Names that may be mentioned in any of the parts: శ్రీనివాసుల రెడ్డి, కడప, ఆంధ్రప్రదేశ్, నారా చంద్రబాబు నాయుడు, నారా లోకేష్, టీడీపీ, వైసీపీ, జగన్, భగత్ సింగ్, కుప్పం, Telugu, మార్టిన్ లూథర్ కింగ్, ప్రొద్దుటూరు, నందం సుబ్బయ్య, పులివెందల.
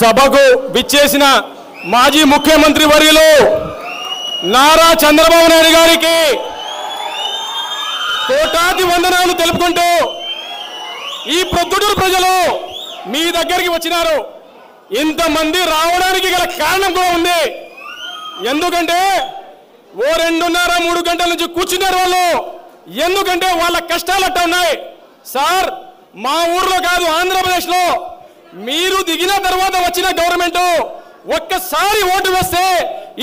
సభకు విచ్చేసిన మాజీ ముఖ్యమంత్రి వర్యులు నారా చంద్రబాబు నాయుడు గారికి కోటాది వందనాలు తెలుపుకుంటూ ఈ ప్రొద్దుటూరు ప్రజలు మీ దగ్గరికి వచ్చినారు. ఇంతమంది రావడానికి గల కారణం కూడా ఉంది. ఎందుకంటే ఓ 2.5-3 గంటల నుంచి కూర్చున్నారు వాళ్ళు. ఎందుకంటే వాళ్ళ కష్టాలు అట్ట ఉన్నాయి సార్. మా ఊర్లో కాదు, ఆంధ్రప్రదేశ్లో మీరు దిగిన తర్వాత వచ్చిన గవర్నమెంట్ ఒక్కసారి ఓటు వేస్తే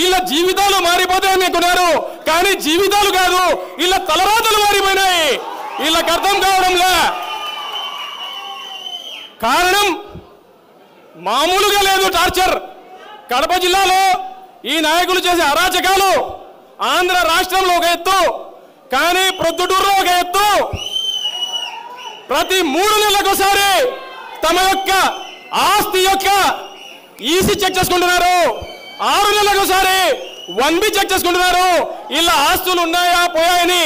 ఇలా జీవితాలు మారిపోతాయని అనుకున్నారు. కానీ జీవితాలు కాదు, ఇలా తలరాతలు మారిపోయినాయి. వీళ్ళకి అర్థం కావడంలా. కారణం మామూలుగా లేదు టార్చర్. కడప జిల్లాలో ఈ నాయకులు చేసే అరాచకాలు, ఆంధ్ర రాష్ట్రంలో ఒక ఎత్తు, కానీ ప్రొద్దుటూరులో ఒక ఎత్తు. ప్రతి 3 నెలలకోసారి తమ యొక్క ఆస్తి యొక్క ఈసీ చెక్ చేసుకుంటున్నారు. 6 నెలలకోసారి 1B చెక్ చేసుకుంటున్నారు. ఇలా ఆస్తులు ఉన్నాయా పోయాయని.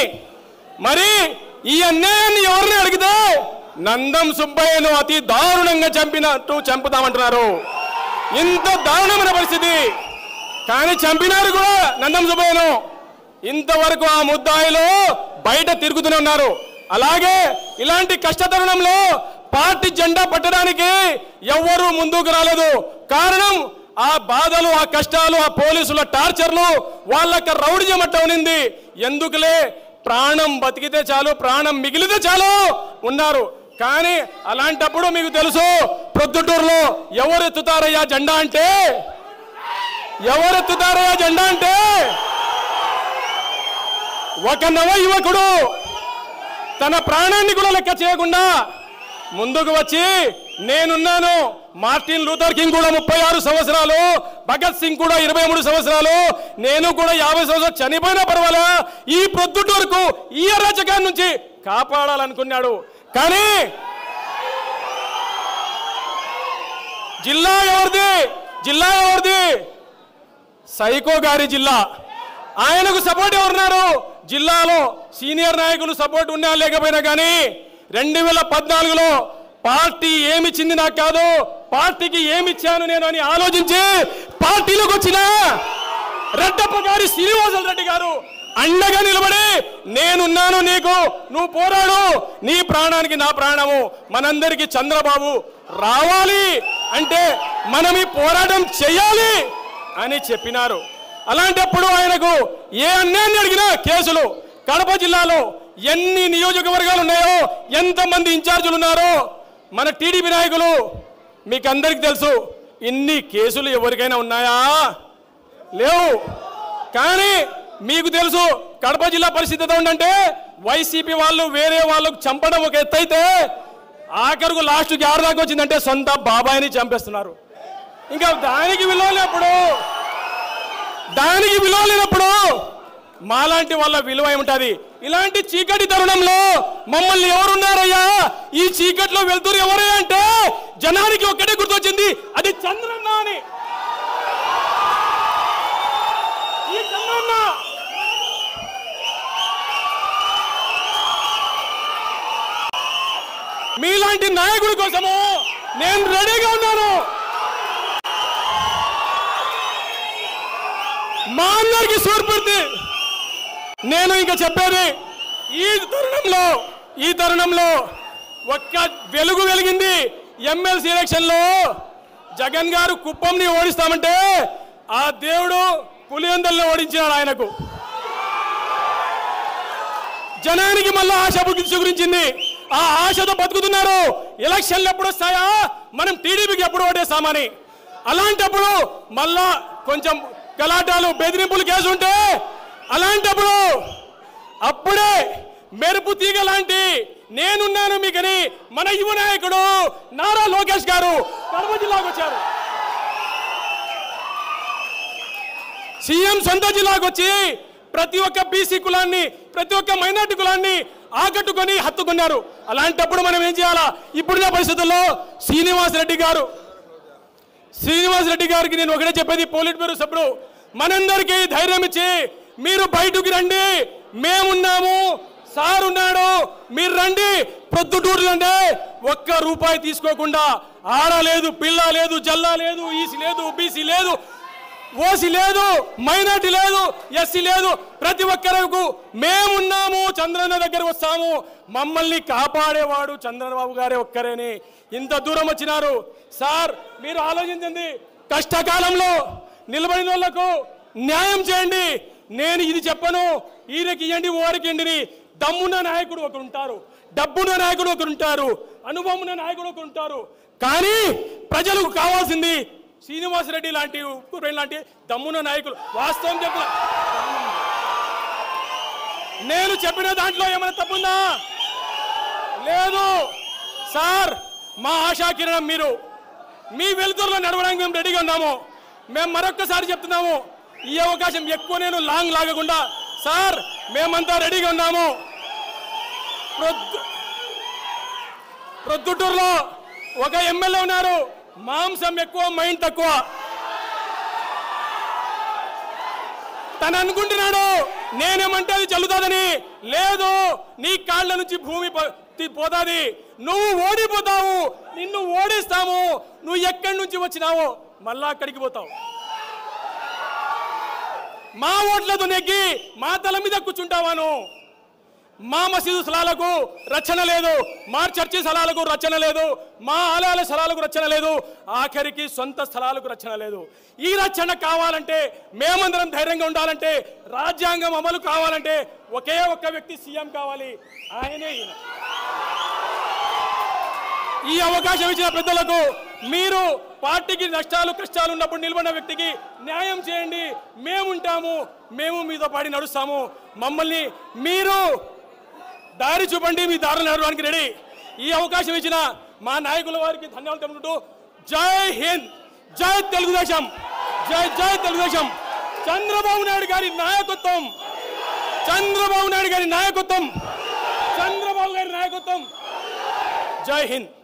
మరి ఈ అన్యాయాన్ని ఎవరిని అడిగితే నందం సుబ్బయ్యను అతి దారుణంగా చంపినట్టు చంపుతామంటున్నారు. ఇంత దారుణమైన పరిస్థితి. కానీ చంపినారు కూడా నందం సుబ్బయ్యను. ఇంతవరకు ఆ ముద్దాయిలో బయట తిరుగుతూనే ఉన్నారు. అలాగే ఇలాంటి కష్టతరుణంలో పార్టీ జెండా పట్టడానికి ఎవ్వరూ ముందుకు రాలేదు. కారణం ఆ బాధలు, ఆ కష్టాలు, ఆ పోలీసుల టార్చర్లు, వాళ్ళకి రౌడిజం అట్ట ఉనింది. ఎందుకులే, ప్రాణం బతికితే చాలు, ప్రాణం మిగిలితే చాలు ఉన్నారు. కానీ అలాంటప్పుడు మీకు తెలుసు ప్రొద్దుటూరులో ఎవరెత్తుతారయ్యా జెండా అంటే, ఎవరెత్తుతారయ్యా జెండా అంటే ఒక నవ యువకుడు తన ప్రాణాన్ని కూడా లెక్క చేయకుండా ముందుకు వచ్చి నేనున్నాను. మార్టిన్ లూథర్ కింగ్ కూడా 36 సంవత్సరాలు, భగత్ సింగ్ కూడా 23 సంవత్సరాలు, నేను కూడా 50 సంవత్సరాలు చనిపోయినా పర్వాలా ఈ ప్రొద్దుటూరుకు ఈ అరాచకాన్ని నుంచి కాపాడాలనుకున్నాడు. కానీ జిల్లా ఎవరిది, జిల్లా ఎవరిది? సైకో గారి జిల్లా. ఆయనకు సపోర్ట్ ఎవరున్నారు? జిల్లాలో సీనియర్ నాయకులు సపోర్ట్ ఉన్నా లేకపోయినా కానీ 2014లో పార్టీ ఏమిచ్చింది నాకు కాదు, పార్టీకి ఏమిచ్చాను నేను అని ఆలోచించి పార్టీలోకి వచ్చిన రెడ్డప్ప గారి శ్రీనివాసుల రెడ్డి గారు అండగా నిలబడి నేనున్నాను నీకు, నువ్వు పోరాడు, నీ ప్రాణానికి నా ప్రాణము. మనందరికీ చంద్రబాబు రావాలి అంటే మనం ఈ పోరాటం చేయాలి అని చెప్పినారు. అలాంటప్పుడు ఆయనకు ఏ అన్యాయాన్ని అడిగినా కేసులు. కడప జిల్లాలో ఎన్ని నియోజకవర్గాలు ఉన్నాయో, ఎంతమంది ఇన్ఛార్జీలు ఉన్నారో మన టీడీపీ నాయకులు మీకు అందరికీ తెలుసు. ఇన్ని కేసులు ఎవరికైనా ఉన్నాయా? లేవు. కానీ మీకు తెలుసు కడప జిల్లా పరిస్థితి ఎంత ఉందంటే, వైసీపీ వాళ్ళు వేరే వాళ్ళకు చంపడం ఒక ఎత్తు అయితే ఆఖరుకు లాస్ట్కి ఆరుదాకా వచ్చిందంటే సొంత బాబాయిని చంపేస్తున్నారు. ఇంకా దానికి విలువ లేనప్పుడు, దానికి విలువ లేనప్పుడు మాలాంటి వాళ్ళ విలువ ఏముంటుంది? ఇలాంటి చీకటి తరుణంలో మమ్మల్ని ఎవరున్నారయ్యా, ఈ చీకటిలో వెళ్తురు ఎవరయ్యా అంటే జనానికి ఒక్కటే గుర్తొచ్చింది, అది చంద్రన్న అని. ఈ చంద్రన్న మీలాంటి నాయకుడి కోసము నేను రెడీగా ఉన్నాను. మా అందరికీ స్ఫూర్తి. నేను ఇంకా చెప్పేది ఈ తరుణంలో ఒక్క వెలుగు వెలిగింది. ఎమ్మెల్సీ ఎలక్షన్లో జగన్ గారు కుప్పంని ఓడిస్తామంటే ఆ దేవుడు పులివెందల్ని ఓడించినాడు. ఆయనకు జనానికి మళ్ళీ ఆశ గురించింది. ఆ ఆశతో బతుకుతున్నారు, ఎలక్షన్లు ఎప్పుడు వస్తాయా, మనం టీడీపీకి ఎప్పుడు ఓటేస్తామని. అలాంటప్పుడు మళ్ళా కొంచెం గలాటాలు, బెదిరింపులు కేసు ఉంటే, అలాంటప్పుడు అప్పుడే మెరుపు తీగ లాంటి నేనున్నాను మీకని మన యువ నాయకుడు నారా లోకేష్ గారు కడప జిల్లాకు వచ్చారు. సీఎం సొంత జిల్లాకు వచ్చి ప్రతి ఒక్క బీసీ కులాన్ని, ప్రతి ఒక్క మైనార్టీ కులాన్ని ఆకట్టుకొని హత్తుకున్నారు. అలాంటప్పుడు మనం ఏం చేయాలా? ఇప్పుడున్న పరిస్థితుల్లో శ్రీనివాస్ రెడ్డి గారికి నేను ఒకటే చెప్పేది, పోలిట్ బ్యూరో సభ్యుడు, మనందరికీ ధైర్యం ఇచ్చి మీరు బయటకు రండి, మేమున్నాము, సార్ ఉన్నాడు మీరు రండి పొద్దుటూరులోనే ఒక్క రూపాయి తీసుకోకుండా ఆడ లేదు పిల్ల లేదు జల్ల లేదు ఈసి లేదు బీసీ లేదు ఓసి లేదు మైనారిటీ లేదు ఎస్సీ లేదు ప్రతి ఒక్కరికి మేమున్నాము చంద్రన్న దగ్గర వస్తాము మమ్మల్ని కాపాడేవాడు చంద్రబాబు గారే ఒక్కరేని ఇంత దూరం వచ్చినారు సార్ మీరు ఆలోచించండి కష్టకాలంలో నిలబడిన వాళ్ళకు న్యాయం చేయండి నేను ఇది చెప్పను ఈయనకి ఇయ్యండి ఓరికి ఇయ్యండి దమ్మున్న నాయకుడు ఒకరు ఉంటారు డబ్బున్న నాయకుడు ఒకరు ఉంటారు అనుభవం ఉన్న నాయకుడు ఒకరు ఉంటారు కానీ ప్రజలకు కావాల్సింది శ్రీనివాస్ రెడ్డి లాంటి ఉప్పురేణి లాంటి దమ్మున్న నాయకులు వాస్తవం చెప్పిన నేను చెప్పిన దాంట్లో ఏమైనా తప్పుందా లేదు సార్ మా ఆశాకిరణం మీరు మీ వెలుతురులో నడవడానికి మేము రెడీగా ఉన్నాము మేము మరొక్కసారి చెప్తున్నాము ఈ అవకాశం ఎక్కువ నేను లాంగ్ లాగకుండా సార్ మేమంతా రెడీగా ఉన్నాము ప్రొద్దుటూరులో ఒక ఎమ్మెల్యే ఉన్నారు మాంసం ఎక్కువ మైండ్ తక్కువ తను అనుకుంటున్నాడు నేనేమంటే అది చల్లుతాదని లేదు నీ కాళ్ళ నుంచి భూమి పోతాది నువ్వు ఓడిపోతావు నిన్ను ఓడిస్తాము నువ్వు ఎక్కడి నుంచి వచ్చినావో మళ్ళా అక్కడికి పోతావు మా ఓట్లతో నెగ్గి మా తల మీద కూర్చుంటావాను మా మసీదు స్థలాలకు రచన లేదు మా చర్చి స్థలాలకు రచన లేదు మా ఆలయాల స్థలాలకు రచన లేదు ఆఖరికి సొంత స్థలాలకు రచన లేదు ఈ రచన కావాలంటే మేమందరం ధైర్యంగా ఉండాలంటే రాజ్యాంగం అమలు కావాలంటే ఒకే ఒక్క వ్యక్తి సీఎం కావాలి ఆయనే ఈ అవకాశం ఇచ్చిన పెద్దలకు మీరు పార్టీకి నష్టాలు కష్టాలు ఉన్నప్పుడు నిలబడిన వ్యక్తికి న్యాయం చేయండి మేముంటాము మేము మీతో పాడి నడుస్తాము మమ్మల్ని మీరు దారి చూపండి మీ దారి నడవడానికి రెడీ ఈ అవకాశం ఇచ్చిన మా నాయకుల వారికి ధన్యవాదాలు తెలుపుకుంటూ జై హింద్ జై తెలుగుదేశం జై జై తెలుగుదేశం చంద్రబాబు నాయుడు గారి నాయకత్వం చంద్రబాబు నాయుడు గారి నాయకత్వం చంద్రబాబు గారి నాయకత్వం జై హింద్